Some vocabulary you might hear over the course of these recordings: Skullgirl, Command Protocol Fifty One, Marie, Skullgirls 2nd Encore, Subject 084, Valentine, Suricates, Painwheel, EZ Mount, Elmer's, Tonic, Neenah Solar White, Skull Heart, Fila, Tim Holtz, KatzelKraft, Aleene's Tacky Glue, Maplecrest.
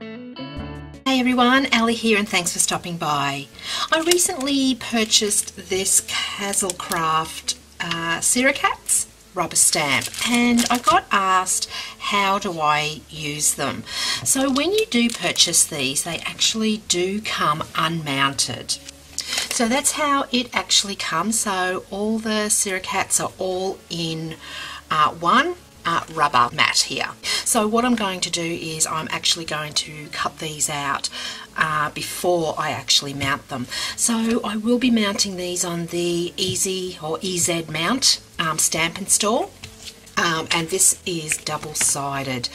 Hey everyone, Ali here, and thanks for stopping by. I recently purchased this KatzelKraft Suricates rubber stamp, and I got asked how do I use them. So when you do purchase these, they actually do come unmounted. So that's how it actually comes. So all the Suricates are all in one rubber mat here. So what I'm going to do is I'm actually going to cut these out before I actually mount them. So I will be mounting these on the EZ Mount stamp and store, and this is double-sided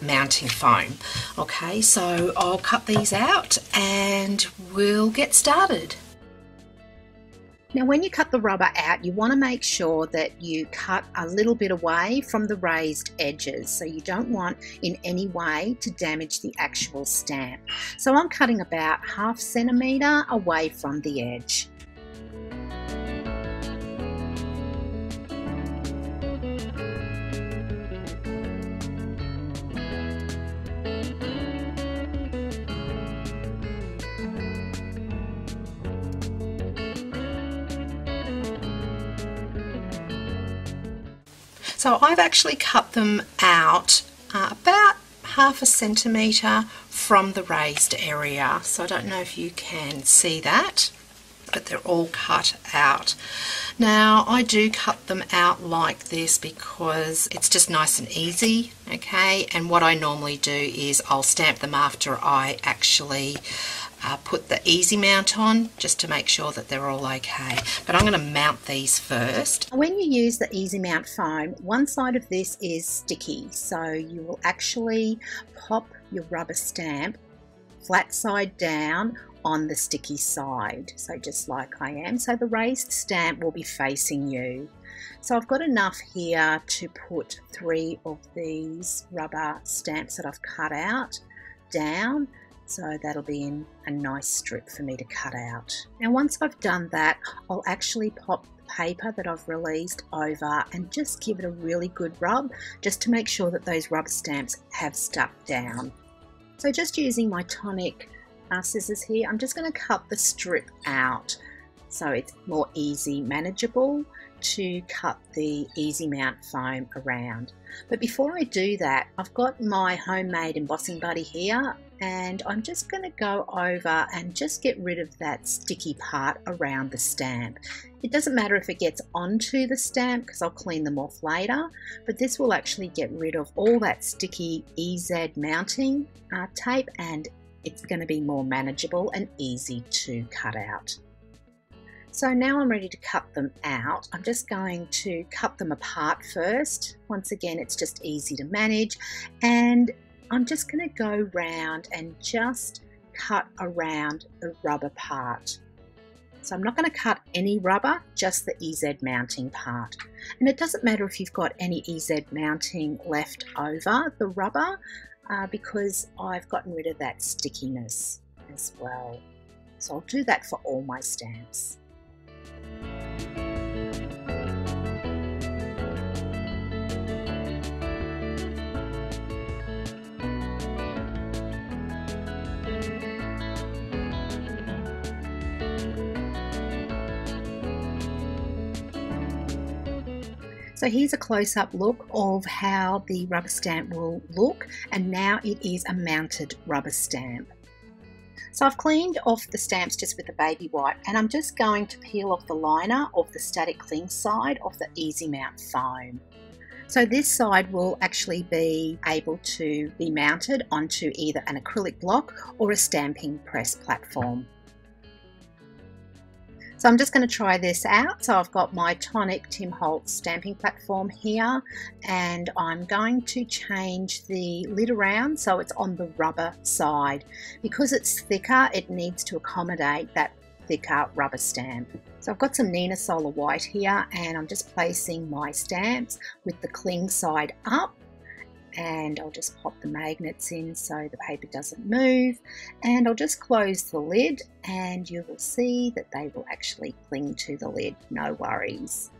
mounting foam. Okay, so I'll cut these out and we'll get started. Now when you cut the rubber out, you want to make sure that you cut a little bit away from the raised edges, so you don't want in any way to damage the actual stamp. So I'm cutting about 1/2 centimetre away from the edge. So I've actually cut them out about 1/2 centimetre from the raised area. So I don't know if you can see that, but they're all cut out. Now I do cut them out like this because it's just nice and easy, okay? And what I normally do is I'll stamp them after I actually put the EZ Mount on, just to make sure that they're all okay. But I'm going to mount these first. When you use the EZ Mount foam, one side of this is sticky, so you will actually pop your rubber stamp flat side down on the sticky side, so just like I am. So the raised stamp will be facing you. So I've got enough here to put 3 of these rubber stamps that I've cut out down. So that'll be in a nice strip for me to cut out. Now once I've done that, I'll actually pop the paper that I've released over and just give it a really good rub, just to make sure that those rubber stamps have stuck down. So just using my Tonic scissors here, I'm just going to cut the strip out so it's more easy, manageable to cut the EZ Mount foam around. But before I do that, I've got my homemade embossing buddy here, and I'm just going to go over and just get rid of that sticky part around the stamp. It doesn't matter if it gets onto the stamp because I'll clean them off later, but this will actually get rid of all that sticky EZ mounting tape, and it's going to be more manageable and easy to cut out. So now I'm ready to cut them out. I'm just going to cut them apart first. Once again, it's just easy to manage, and I'm just going to go round and just cut around the rubber part. So I'm not going to cut any rubber, just the EZ mounting part. And it doesn't matter if you've got any EZ mounting left over the rubber, because I've gotten rid of that stickiness as well. So I'll do that for all my stamps. So here's a close-up look of how the rubber stamp will look, and now it is a mounted rubber stamp. So I've cleaned off the stamps just with the baby wipe, and I'm just going to peel off the liner of the static cling side of the EZ Mount foam. So this side will actually be able to be mounted onto either an acrylic block or a stamping press platform. So I'm just going to try this out. So I've got my Tonic Tim Holtz stamping platform here, and I'm going to change the lid around so it's on the rubber side. Because it's thicker, it needs to accommodate that thicker rubber stamp. So I've got some Neenah Solar White here, and I'm just placing my stamps with the cling side up, and I'll just pop the magnets in so the paper doesn't move, and I'll just close the lid, and you will see that they will actually cling to the lid, no worries.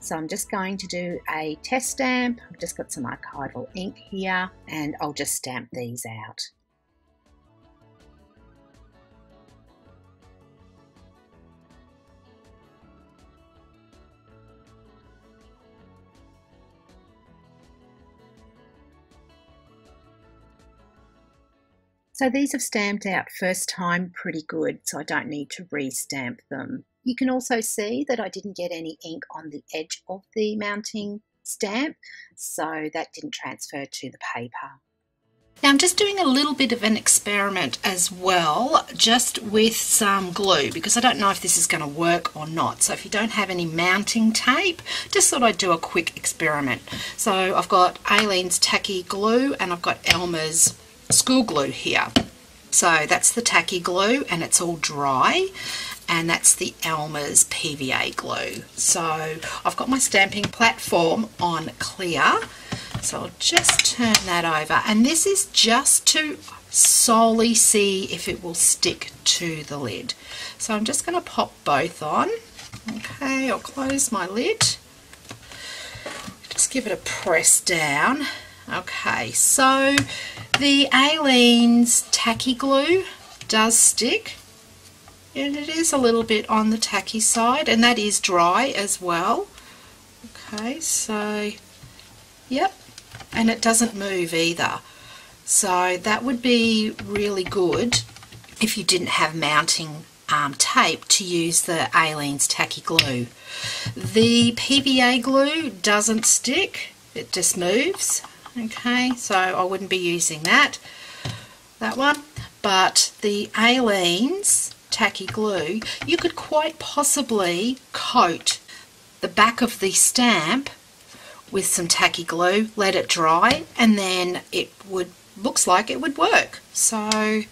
So I'm just going to do a test stamp. I've just got some archival ink here, and I'll just stamp these out. So these have stamped out first time pretty good, so I don't need to re-stamp them. You can also see that I didn't get any ink on the edge of the mounting stamp, so that didn't transfer to the paper. Now I'm just doing a little bit of an experiment as well, just with some glue, because I don't know if this is going to work or not. So if you don't have any mounting tape, just thought I'd do a quick experiment. So I've got Aleene's Tacky Glue and I've got Elmer's school glue here. So that's the tacky glue and it's all dry, and that's the Elmer's PVA glue. So I've got my stamping platform on clear, so I'll just turn that over, and this is just to solely see if it will stick to the lid. So I'm just going to pop both on. Okay, I'll close my lid, just give it a press down. Okay, so the Aleene's Tacky Glue does stick, and it is a little bit on the tacky side, and that is dry as well. Okay, so yep, and it doesn't move either, so that would be really good if you didn't have mounting tape to use the Aleene's Tacky Glue. The PVA glue doesn't stick, it just moves. Okay, so I wouldn't be using that one, but the Aleene's Tacky Glue, you could quite possibly coat the back of the stamp with some tacky glue, let it dry, and then it would, looks like it would work. So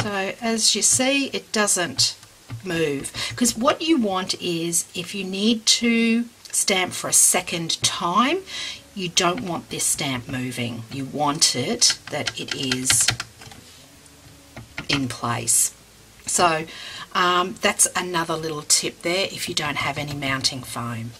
as you see, it doesn't move, because what you want is, if you need to stamp for a second time, you don't want this stamp moving. You want it that it is in place. So that's another little tip there if you don't have any mounting foam.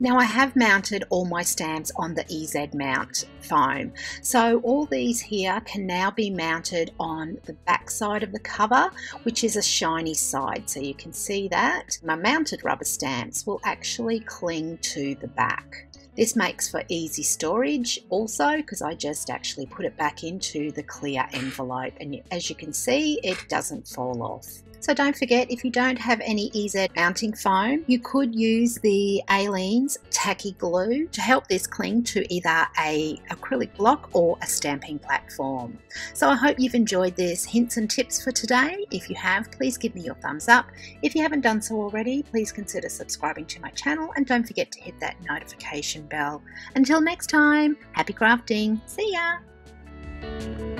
Now I have mounted all my stamps on the EZ Mount foam. So all these here can now be mounted on the back side of the cover, which is a shiny side. So you can see that my mounted rubber stamps will actually cling to the back. This makes for easy storage also, because I just actually put it back into the clear envelope, and as you can see, it doesn't fall off. So don't forget, if you don't have any EZ mounting foam, you could use the Aleene's Tacky Glue to help this cling to either an acrylic block or a stamping platform. So I hope you've enjoyed this hints and tips for today. If you have, please give me your thumbs up. If you haven't done so already, please consider subscribing to my channel, and don't forget to hit that notification bell. Until next time, happy crafting. See ya!